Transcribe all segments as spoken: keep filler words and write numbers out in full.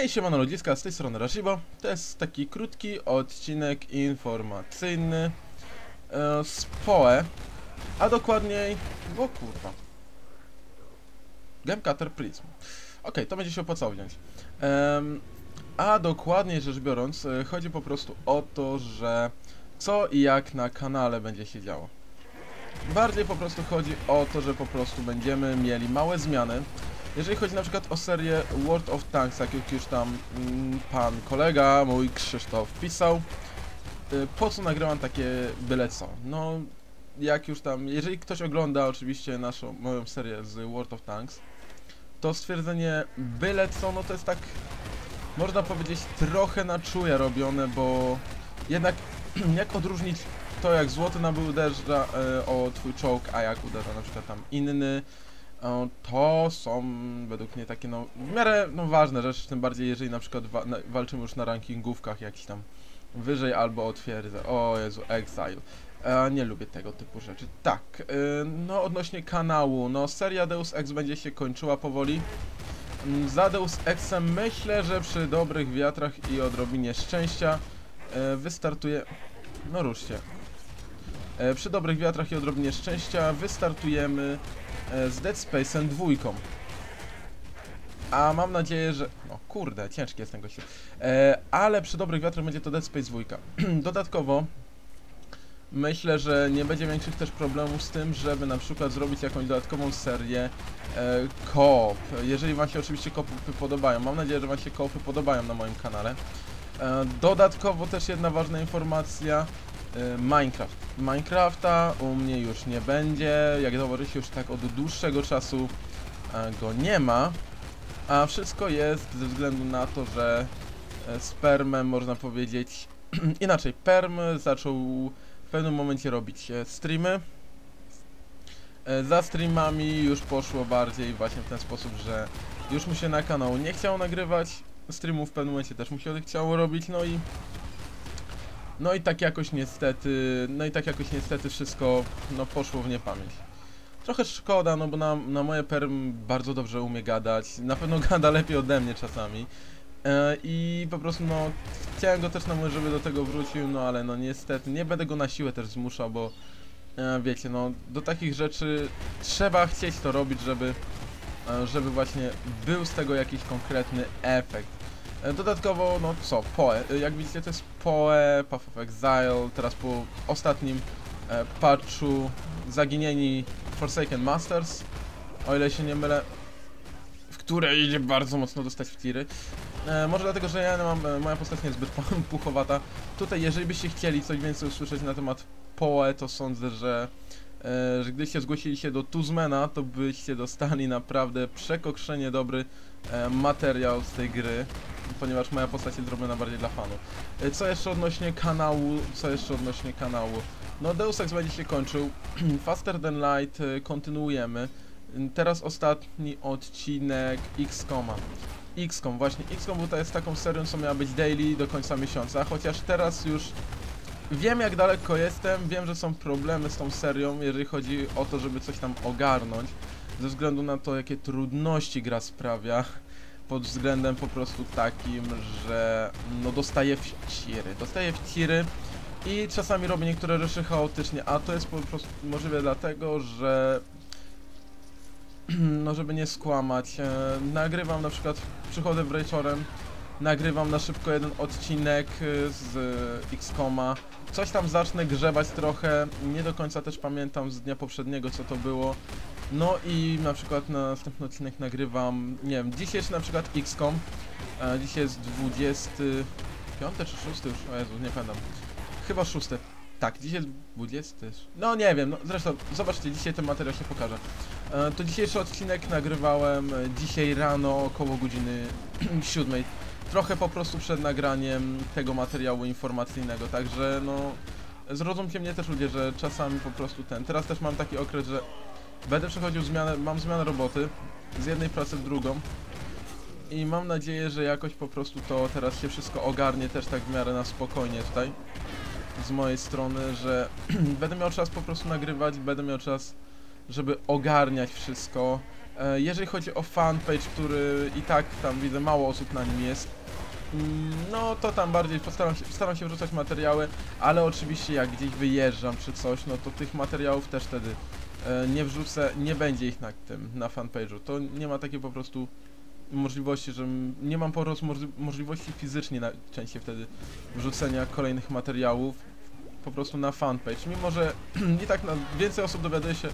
Hej, siemano ludziska, z tej strony Rashibo. To jest taki krótki odcinek informacyjny e, z P O E, a dokładniej, o kurwa, Gemcutter's Prism. Ok, to będzie się opłacało wziąć. E, a dokładniej rzecz biorąc, e, chodzi po prostu o to, że co i jak na kanale będzie się działo. Bardziej po prostu chodzi o to, że po prostu będziemy mieli małe zmiany. Jeżeli chodzi na przykład o serię World of Tanks, jak już tam mm, pan kolega, mój Krzysztof, pisał, y, po co nagrywam takie byle co? No, jak już tam, jeżeli ktoś ogląda oczywiście naszą, moją serię z World of Tanks, to stwierdzenie byle co, no to jest tak, można powiedzieć, trochę na czuja robione, bo jednak jak odróżnić to, jak złoty nabój uderza y, o twój czołg, a jak uderza na przykład tam inny, to są według mnie takie no w miarę no, ważne rzeczy, tym bardziej jeżeli na przykład wa na, walczymy już na rankingówkach jakichś tam wyżej albo o twierdzę, o Jezu, Exile. E, nie lubię tego typu rzeczy. Tak, y, no odnośnie kanału, no seria Deus Ex będzie się kończyła powoli. Za Deus Exem myślę, że przy dobrych wiatrach i odrobinie szczęścia y, wystartuje, no ruszcie. E, przy dobrych wiatrach i odrobinie szczęścia wystartujemy z Dead Space'em dwójką. A mam nadzieję, że... O kurde, ciężki jest ten gościu. E, ale przy dobrych wiatrach będzie to Dead Space dwójka. Dodatkowo myślę, że nie będzie większych też problemów z tym, żeby na przykład zrobić jakąś dodatkową serię e, koop. Jeżeli wam się oczywiście koopy podobają. Mam nadzieję, że wam się koopy podobają na moim kanale. E, dodatkowo też jedna ważna informacja. Minecraft. Minecrafta u mnie już nie będzie, jak zauważycie już tak od dłuższego czasu go nie ma, a wszystko jest ze względu na to, że z Permem można powiedzieć inaczej, Perm zaczął w pewnym momencie robić streamy, za streamami już poszło bardziej właśnie w ten sposób, że już mu się na kanał nie chciało nagrywać, streamów w pewnym momencie też mu się chciało robić, no i No i tak jakoś niestety, no i tak jakoś niestety wszystko no, poszło w niepamięć. Trochę szkoda, no bo na, na moje Perm bardzo dobrze umie gadać, na pewno gada lepiej ode mnie czasami. E, I po prostu no, chciałem go też namówić, żeby do tego wrócił, no ale no niestety, nie będę go na siłę też zmuszał, bo e, wiecie, no do takich rzeczy trzeba chcieć to robić, żeby, e, żeby właśnie był z tego jakiś konkretny efekt. Dodatkowo, no co, P O E, jak widzicie to jest P O E, Path of Exile, teraz po ostatnim e, patchu zaginieni Forsaken Masters, o ile się nie mylę, w które idzie bardzo mocno dostać w tiry. E, może dlatego, że ja mam, e, moja postać nie jest zbyt puchowata. Tutaj, jeżeli byście chcieli coś więcej usłyszeć na temat P O E, to sądzę, że, e, że gdyście zgłosili się do Tuzmana, to byście dostali naprawdę przekokrzenie dobry e, materiał z tej gry. Ponieważ moja postać jest zrobiona bardziej dla fanów. Co jeszcze odnośnie kanału? Co jeszcze odnośnie kanału? No Deus Ex będzie się kończył. Faster Than Light kontynuujemy. Teraz ostatni odcinek X COM-a. X COM, właśnie. X COM bo to jest taką serią, co miała być daily do końca miesiąca. Chociaż teraz już wiem, jak daleko jestem. Wiem, że są problemy z tą serią, jeżeli chodzi o to, żeby coś tam ogarnąć. Ze względu na to, jakie trudności gra sprawia. Pod względem po prostu takim, że no dostaję wciry, dostaję wciry i czasami robię niektóre rzeczy chaotycznie, a to jest po prostu możliwe dlatego, że no żeby nie skłamać, nagrywam na przykład, przychodzę wieczorem, nagrywam na szybko jeden odcinek z X COM-a, coś tam zacznę grzebać trochę, nie do końca też pamiętam z dnia poprzedniego co to było. No i na przykład na następny odcinek nagrywam, nie wiem, dzisiaj jest na przykład X COM, e, dzisiaj jest dwudziesty piąty czy szósty już, o Jezu, nie pamiętam, chyba szósty, tak, dzisiaj jest dwudziesty, no nie wiem, no zresztą zobaczcie, dzisiaj ten materiał się pokaże. E, to dzisiejszy odcinek nagrywałem dzisiaj rano około godziny siódmej, trochę po prostu przed nagraniem tego materiału informacyjnego, także no zrozumcie mnie też ludzie, że czasami po prostu ten, teraz też mam taki okres, że będę przechodził zmianę, mam zmianę roboty z jednej pracy w drugą i mam nadzieję, że jakoś po prostu to teraz się wszystko ogarnie też tak w miarę na spokojnie tutaj z mojej strony, że będę miał czas po prostu nagrywać, będę miał czas, żeby ogarniać wszystko, Jeżeli chodzi o fanpage, który i tak tam widzę mało osób na nim jest, no to tam bardziej postaram się, staram się wrzucać materiały, ale oczywiście jak gdzieś wyjeżdżam czy coś, no to tych materiałów też wtedy nie wrzucę, nie będzie ich na tym, na fanpage'u. To nie ma takiej po prostu możliwości, że nie mam po prostu możliwości fizycznie najczęściej wtedy wrzucenia kolejnych materiałów po prostu na fanpage. Mimo że i tak na więcej osób dowiaduje się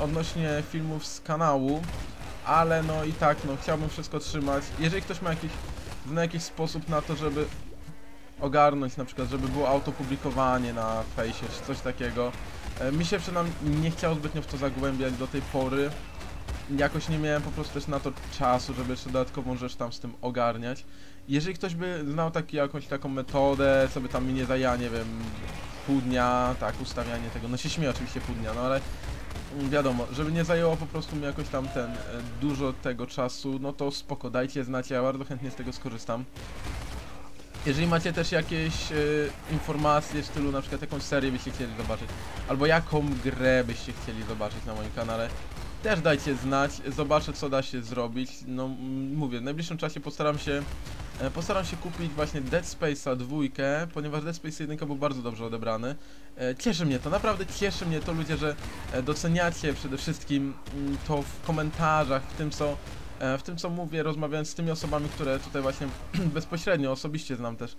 odnośnie filmów z kanału, ale no i tak, no chciałbym wszystko trzymać. Jeżeli ktoś ma jakiś, na jakiś sposób na to, żeby ogarnąć, na przykład, żeby było autopublikowanie na fejsie czy coś takiego. Mi się przynajmniej nie chciało zbytnio w to zagłębiać do tej pory. Jakoś nie miałem po prostu też na to czasu, żeby jeszcze dodatkową rzecz tam z tym ogarniać. Jeżeli ktoś by znał taki, jakąś taką metodę, co by tam mi nie zajęło, nie wiem, pół dnia, tak, ustawianie tego, no się śmieję oczywiście pół dnia, no ale wiadomo, żeby nie zajęło po prostu mi jakoś tam ten dużo tego czasu, no to spoko, dajcie znać, ja bardzo chętnie z tego skorzystam. Jeżeli macie też jakieś y, informacje w stylu, na przykład jakąś serię byście chcieli zobaczyć, albo jaką grę byście chcieli zobaczyć na moim kanale, też dajcie znać, zobaczę co da się zrobić. No mówię, w najbliższym czasie postaram się e, postaram się kupić właśnie Dead Space'a dwójkę, ponieważ Dead Space jeden był bardzo dobrze odebrany. E, cieszy mnie to, naprawdę cieszy mnie to, ludzie, że doceniacie przede wszystkim to w komentarzach, w tym co w tym co mówię, rozmawiając z tymi osobami, które tutaj właśnie bezpośrednio, osobiście znam też,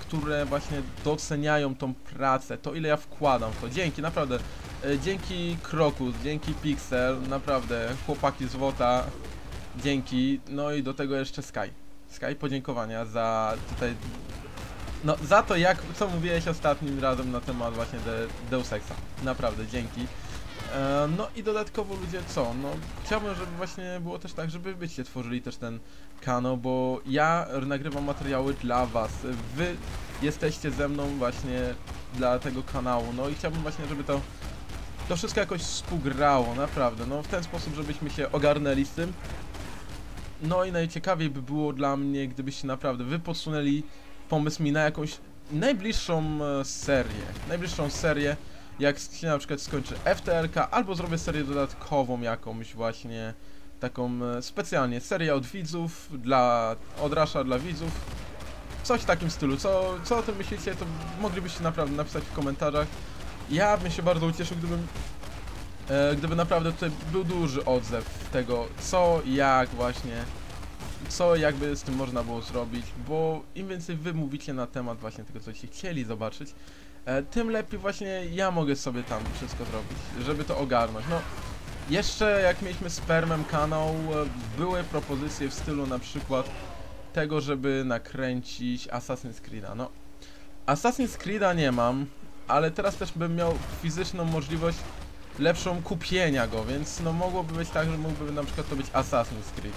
które właśnie doceniają tą pracę, to ile ja wkładam w to. Dzięki, naprawdę, dzięki Krokus, dzięki Pixel, naprawdę, chłopaki z Wota, dzięki, no i do tego jeszcze Sky. Sky, podziękowania za tutaj, no za to jak, co mówiłeś ostatnim razem na temat właśnie De Deus Exa, naprawdę, dzięki. No i dodatkowo ludzie, co? No chciałbym, żeby właśnie było też tak, żeby wyście tworzyli też ten kanał, bo ja nagrywam materiały dla was. Wy jesteście ze mną właśnie dla tego kanału. No i chciałbym właśnie, żeby to, to wszystko jakoś współgrało, naprawdę. No w ten sposób, żebyśmy się ogarnęli z tym. No i najciekawiej by było dla mnie, gdybyście naprawdę wy podsunęli pomysł mi na jakąś najbliższą serię. Najbliższą serię. Jak się na przykład skończy F T L K, albo zrobię serię dodatkową jakąś właśnie, taką specjalnie, serię od widzów, dla, od Rasha dla widzów. Coś w takim stylu, co, co o tym myślicie, to moglibyście naprawdę napisać w komentarzach. Ja bym się bardzo ucieszył, gdybym, e, gdyby naprawdę tutaj był duży odzew tego, co, jak właśnie, co jakby z tym można było zrobić, bo im więcej wy mówicie na temat właśnie tego, co się chcieli zobaczyć, tym lepiej właśnie ja mogę sobie tam wszystko zrobić, żeby to ogarnąć. No, jeszcze jak mieliśmy z Permem kanał, były propozycje w stylu na przykład tego, żeby nakręcić Assassin's Creed'a. No, Assassin's Creed'a nie mam, ale teraz też bym miał fizyczną możliwość lepszą kupienia go, więc no mogłoby być tak, że mógłby na przykład to być Assassin's Creed.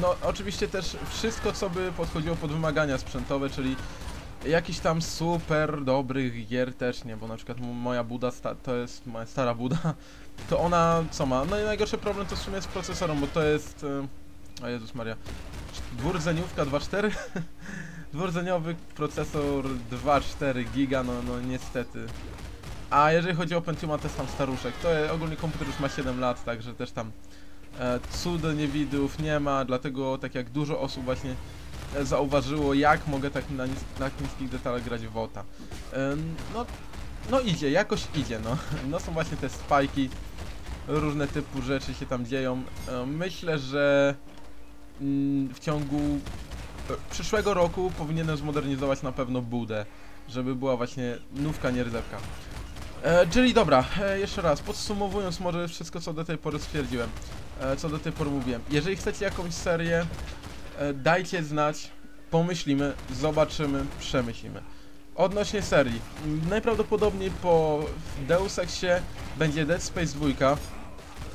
No, oczywiście też wszystko, co by podchodziło pod wymagania sprzętowe, czyli jakiś tam super dobrych gier też nie, bo na przykład moja Buda, to jest moja stara Buda, to ona co ma? No i najgorszy problem to w sumie z procesorem, bo to jest... O Jezus Maria, dwurdzeniówka dwa cztery, dwurdzeniowy procesor dwa cztery giga, no, no niestety. A jeżeli chodzi o Pentiuma, to jest tam staruszek, to jest, ogólnie komputer już ma siedem lat, także też tam e, cudnie widów nie ma, dlatego tak jak dużo osób właśnie zauważyło, jak mogę tak na, nis na niskich detalach grać w Wota. Ym, no, no idzie, jakoś idzie, no. No są właśnie te spajki, różne typu rzeczy się tam dzieją. Ym, myślę, że ym, w ciągu przyszłego roku powinienem zmodernizować na pewno Budę, żeby była właśnie nówka, nie rdzewka. E, czyli dobra, e, jeszcze raz, podsumowując może wszystko, co do tej pory stwierdziłem, e, co do tej pory mówiłem. Jeżeli chcecie jakąś serię, dajcie znać, pomyślimy, zobaczymy, przemyślimy. Odnośnie serii, najprawdopodobniej po Deus Exie będzie Dead Space dwa.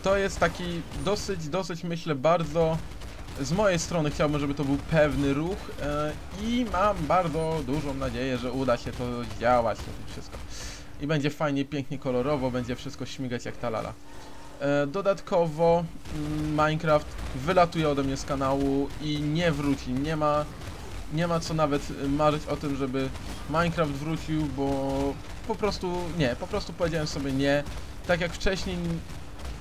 To jest taki dosyć, dosyć myślę bardzo, z mojej strony chciałbym, żeby to był pewny ruch i mam bardzo dużą nadzieję, że uda się to działać, to wszystko. I będzie fajnie, pięknie, kolorowo, będzie wszystko śmigać jak ta lala. Dodatkowo Minecraft wylatuje ode mnie z kanału i nie wróci, nie ma, nie ma co nawet marzyć o tym, żeby Minecraft wrócił, bo po prostu nie, po prostu powiedziałem sobie nie. Tak jak wcześniej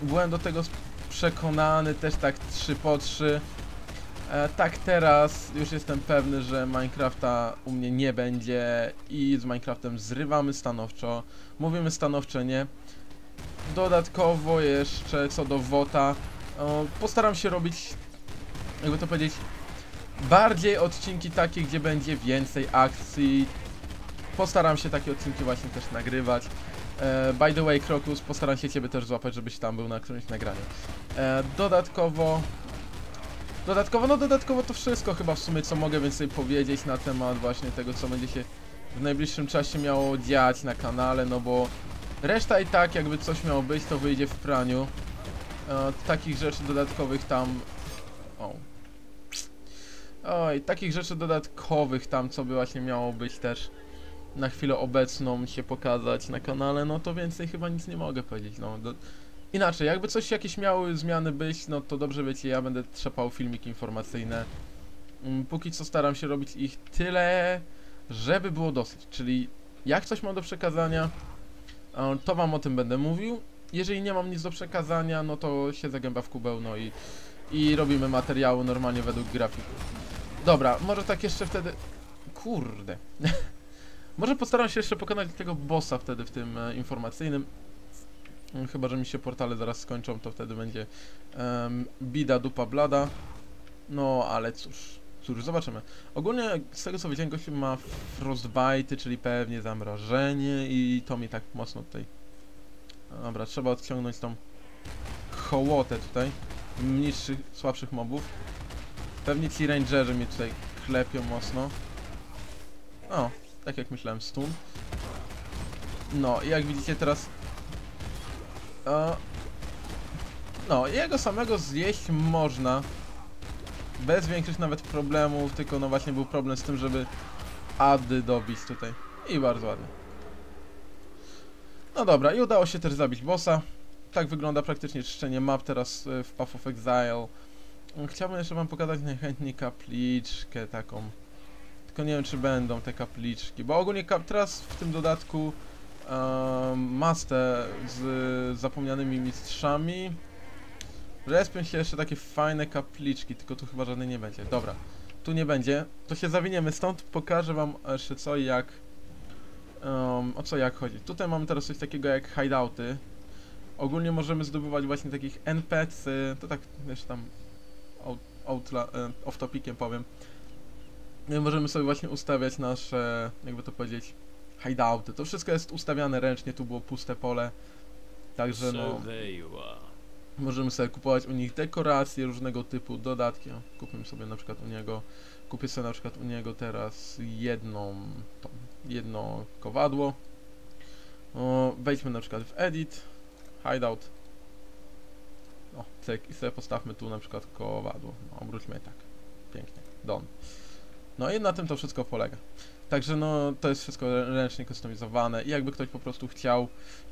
byłem do tego przekonany też tak trzy po trzy. E, tak teraz już jestem pewny, że Minecrafta u mnie nie będzie i z Minecraftem zrywamy stanowczo. Mówimy stanowcze nie. Dodatkowo jeszcze co do WOTA, e, postaram się robić, jakby to powiedzieć, bardziej odcinki takie, gdzie będzie więcej akcji. Postaram się takie odcinki właśnie też nagrywać. E, by the way, Krokus, postaram się Ciebie też złapać, żebyś tam był na którymś nagraniu. E, dodatkowo... Dodatkowo, no dodatkowo to wszystko chyba w sumie, co mogę więcej powiedzieć na temat właśnie tego, co będzie się w najbliższym czasie miało dziać na kanale, no bo reszta i tak jakby coś miało być, to wyjdzie w praniu. E, takich rzeczy dodatkowych tam... O. Oj, takich rzeczy dodatkowych tam, co by właśnie miało być też na chwilę obecną się pokazać na kanale, no to więcej chyba nic nie mogę powiedzieć, no. Do... Inaczej, jakby coś, jakieś miały zmiany być, no to dobrze wiecie, ja będę trzepał filmiki informacyjne. Póki co staram się robić ich tyle, żeby było dosyć, czyli jak coś mam do przekazania, to wam o tym będę mówił. Jeżeli nie mam nic do przekazania, no to się zagęba w kubeł, no i, i robimy materiały normalnie według grafiku. Dobra, może tak jeszcze wtedy... Kurde... Może postaram się jeszcze pokonać tego bossa wtedy w tym e, informacyjnym. Chyba że mi się portale zaraz skończą, to wtedy będzie e, bida, dupa, blada. No ale cóż, cóż, zobaczymy. Ogólnie z tego co wiedziałem, gościu ma frostbite, czyli pewnie zamrożenie i to mi tak mocno tutaj... Dobra, trzeba odciągnąć tą hołotę tutaj. Mniejszych, słabszych mobów. Pewnie ci rangerzy mnie tutaj klepią mocno. O. Tak jak myślałem, stun. No i jak widzicie teraz e, no jego samego zjeść można bez większych nawet problemów, tylko no właśnie był problem z tym, żeby Ady dobić tutaj. I bardzo ładnie. No dobra, i udało się też zabić bossa. Tak wygląda praktycznie czyszczenie map teraz w Path of Exile. Chciałbym jeszcze wam pokazać najchętniej kapliczkę taką. Nie wiem, czy będą te kapliczki, bo ogólnie kap teraz w tym dodatku um, mastę z y, zapomnianymi mistrzami. Respią się jeszcze takie fajne kapliczki, tylko tu chyba żadnej nie będzie. Dobra, tu nie będzie, to się zawiniemy stąd, pokażę wam jeszcze co i jak um, o co jak chodzi. Tutaj mamy teraz coś takiego jak hideouty. Ogólnie możemy zdobywać właśnie takich N P C, to tak jeszcze tam out, out, off topiciem powiem. Możemy sobie właśnie ustawiać nasze, jakby to powiedzieć, hideouty. To wszystko jest ustawiane ręcznie, tu było puste pole. Także no... Możemy sobie kupować u nich dekoracje różnego typu, dodatki. Kupimy sobie na przykład u niego... Kupię sobie na przykład u niego teraz jedną... Tą, jedno kowadło. O, wejdźmy na przykład w edit, hideout. O, cyk. I sobie postawmy tu na przykład kowadło. No, obróćmy je tak. Pięknie. Done. No i na tym to wszystko polega. Także no, to jest wszystko ręcznie kustomizowane i jakby ktoś po prostu chciał,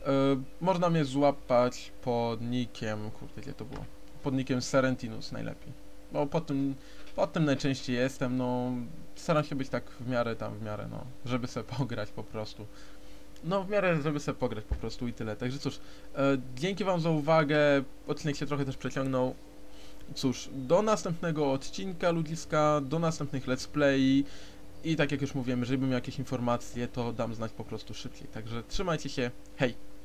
yy, można mnie złapać pod nikiem, kurde, gdzie to było? Pod nikiem Serentinus najlepiej. Bo pod tym, pod tym najczęściej jestem, no, staram się być tak w miarę tam, w miarę, no, żeby sobie pograć po prostu. No, w miarę, żeby sobie pograć po prostu i tyle. Także cóż, yy, dzięki wam za uwagę, odcinek się trochę też przeciągnął. Cóż, do następnego odcinka ludziska, do następnych let's play i tak jak już mówiłem, jeżeli bym miał jakieś informacje, to dam znać po prostu szybciej. Także trzymajcie się, hej!